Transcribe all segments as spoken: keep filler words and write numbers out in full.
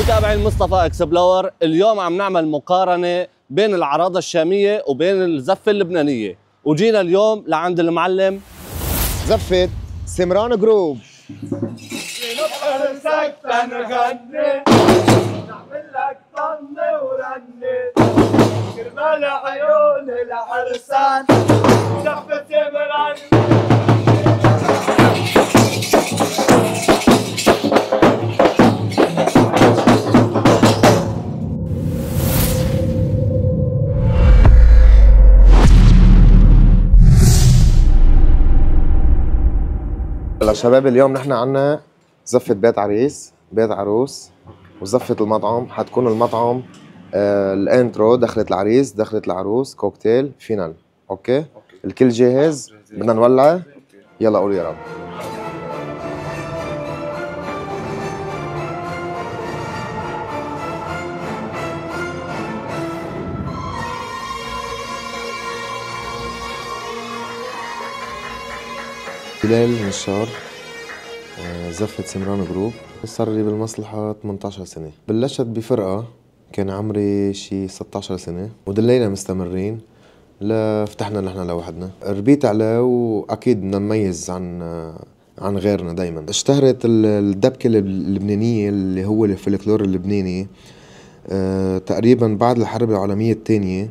متابعين مصطفى اكسبلور، اليوم عم نعمل مقارنة بين العراضة الشامية وبين الزفة اللبنانية، وجينا اليوم لعند المعلم زفة سمران جروب. هلا شباب، اليوم نحن عنا زفة بيت عريس، بيت عروس، وزفة المطعم. حتكون المطعم آه الانترو، دخلت العريس، دخلت العروس، كوكتيل، فينال. اوكي, أوكي. الكل جاهز؟ بدنا نولع؟ يلا قولوا يا رب. بلال نشار، زفة سمران جروب. صار لي بالمصلحة ثمانية عشر سنة، بلشت بفرقة كان عمري شي ستة عشر سنة، ودلينا مستمرين لفتحنا نحن لوحدنا، ربيت عليه وأكيد بدنا نميز عن عن غيرنا دايما. اشتهرت الدبكة اللبنانية اللي هو الفولكلور اللبناني اه تقريبا بعد الحرب العالمية الثانية،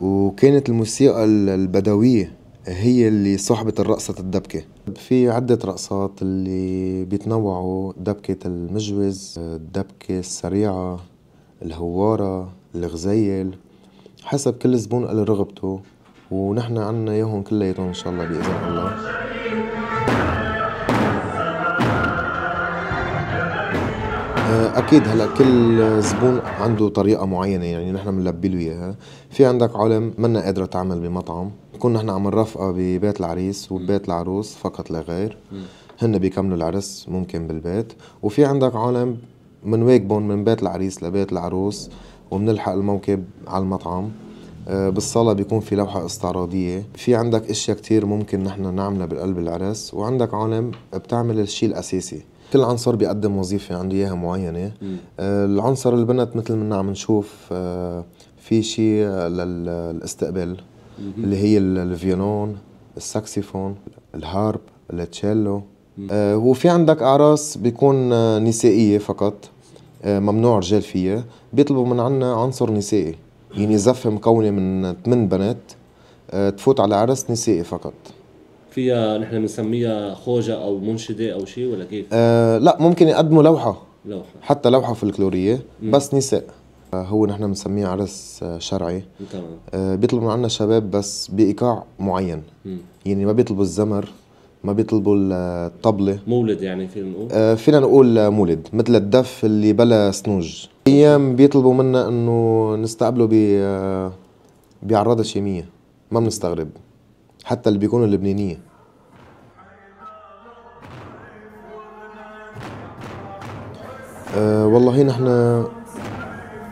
وكانت الموسيقى البدوية هي اللي صاحبة الرقصة الدبكة. في عدة رقصات اللي بيتنوعوا، دبكة المجوز، الدبكة السريعة، الهوارة، الغزيل، حسب كل زبون له رغبته، ونحن عنا ياهم كلياتهم إن شاء الله بإذن الله. أكيد هلا كل زبون عنده طريقة معينة، يعني نحن بنلبي له إياها. في عندك عالم منا قادرة تعمل بمطعم، كنا نحن عم نرافقه ببيت العريس وبيت العروس فقط لا غير، هن بيكملوا العرس ممكن بالبيت. وفي عندك عالم منواكبهم من بيت العريس لبيت العروس وبنلحق الموكب على المطعم. بالصالة بيكون في لوحة استعراضية. في عندك اشياء كتير ممكن نحن نعملها بالقلب العرس، وعندك عالم بتعمل الشيء الأساسي. كل عنصر بيقدم وظيفة عنده إياها معينة. العنصر البنت مثل ما عم نشوف في شيء للاستقبال اللي هي الفيولون، الساكسفون، الهارب، التشيلو. آه وفي عندك أعراس بيكون آه نسائية فقط، آه ممنوع رجال فيها، بيطلبوا من عنا عنصر نسائي. يعني زفة مكونة من ثمان بنات آه تفوت على عرس نسائي فقط. فيها نحن بنسميها خوجة أو منشدة أو شيء ولا كيف؟ آه لا، ممكن يقدموا لوحة لوحة حتى لوحة فلكلورية بس نساء. هو نحن بنسميه عرس شرعي. تمام. بيطلبوا من عنا الشباب بس بايقاع معين. مم. يعني ما بيطلبوا الزمر، ما بيطلبوا الطبلة، مولد يعني فينا نقول فينا نقول مولد مثل الدف اللي بلا سنوج. ايام بيطلبوا منا انه نستقبله ب بعراضة شامية، ما بنستغرب حتى اللي بيكونوا اللبنانية. أه والله نحن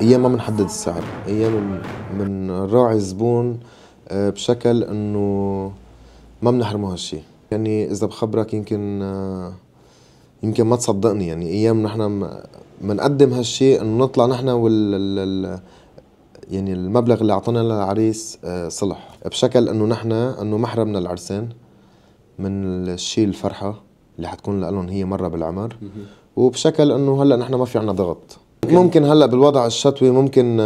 ايام ما بنحدد السعر، ايام بنراعي الزبون بشكل انه ما بنحرمه هالشيء. يعني اذا بخبرك يمكن يمكن ما تصدقني، يعني ايام نحن بنقدم هالشيء انه نطلع نحن وال يعني المبلغ اللي اعطيناه للعريس صلح، بشكل انه نحن انه محرمنا العرسان من الشيء الفرحه اللي حتكون لهم هي مره بالعمر، وبشكل انه هلا نحن ما في عنا ضغط. ممكن هلا بالوضع الشتوي ممكن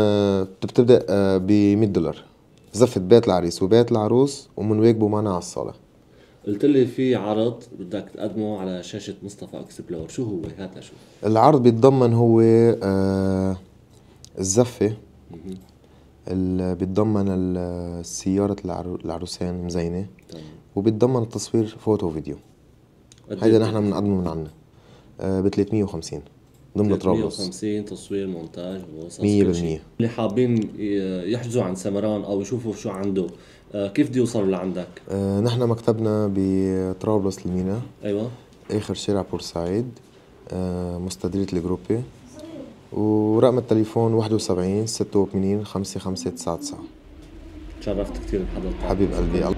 بتبدا ب مية دولار زفة بيت العريس وبيت العروس ومنواكبوا معنا على الصاله. قلت لي في عرض بدك تقدمه على شاشه مصطفى اكسبلور، شو هو هذا؟ شو العرض بيتضمن؟ هو الزفه اللي بيتضمن السياره العروسين مزينه، وبيتضمن التصوير فوتو وفيديو. هيدا نحن بنقدمه من عنا ب ثلاثمية وخمسين ضمن طرابلس، ثلاثمية وخمسين تصوير مونتاج وقصص. مية بالمية اللي حابين يحجزوا عن سمران او يشوفوا شو عنده، كيف بده يوصلوا لعندك؟ أه نحن مكتبنا بطرابلس المينا، ايوه، اخر شارع بورسعيد، أه مستديرية الجروبي، ورقم التليفون واحد وسبعين ستة وثمانين خمسة خمسة تسعة تسعة. تشرفت كثير بحضرتك حبيب قلبي.